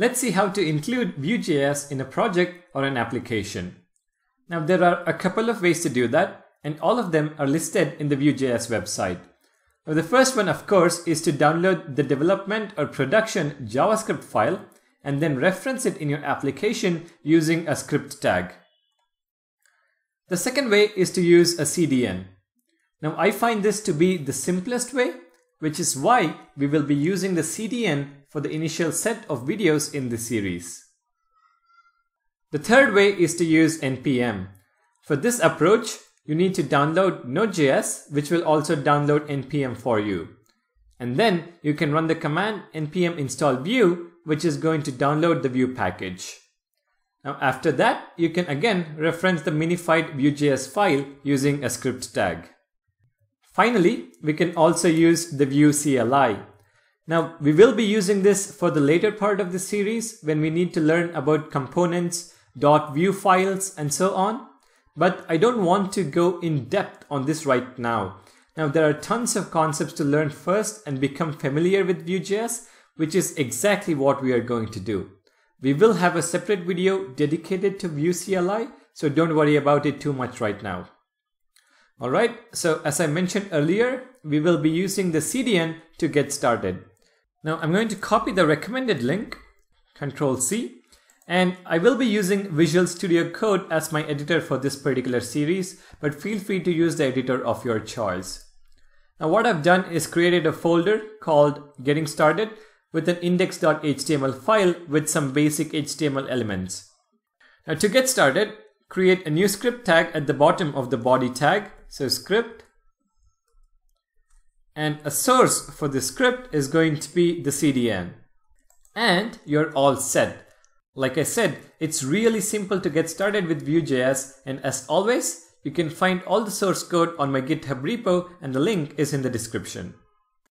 Let's see how to include Vue.js in a project or an application. Now there are a couple of ways to do that, and all of them are listed in the Vue.js website. Now, the first one, of course, is to download the development or production JavaScript file and then reference it in your application using a script tag. The second way is to use a CDN. Now I find this to be the simplest way, which is why we will be using the CDN for the initial set of videos in this series. The third way is to use npm. For this approach, you need to download Node.js, which will also download npm for you. And then you can run the command npm install Vue, which is going to download the Vue package. Now after that, you can again reference the minified Vue.js file using a script tag. Finally, we can also use the Vue CLI. Now, we will be using this for the later part of the series when we need to learn about components, .vue files, and so on. But I don't want to go in depth on this right now. Now, there are tons of concepts to learn first and become familiar with Vue.js, which is exactly what we are going to do. We will have a separate video dedicated to Vue CLI, so don't worry about it too much right now. Alright, so as I mentioned earlier, we will be using the CDN to get started. Now I'm going to copy the recommended link, Ctrl+C, and I will be using Visual Studio Code as my editor for this particular series, but feel free to use the editor of your choice. Now what I've done is created a folder called Getting Started with an index.html file with some basic HTML elements. Now to get started, create a new script tag at the bottom of the body tag. So script, and a source for the script is going to be the CDN, and you're all set. Like I said, it's really simple to get started with Vue.js, and as always, you can find all the source code on my GitHub repo and the link is in the description.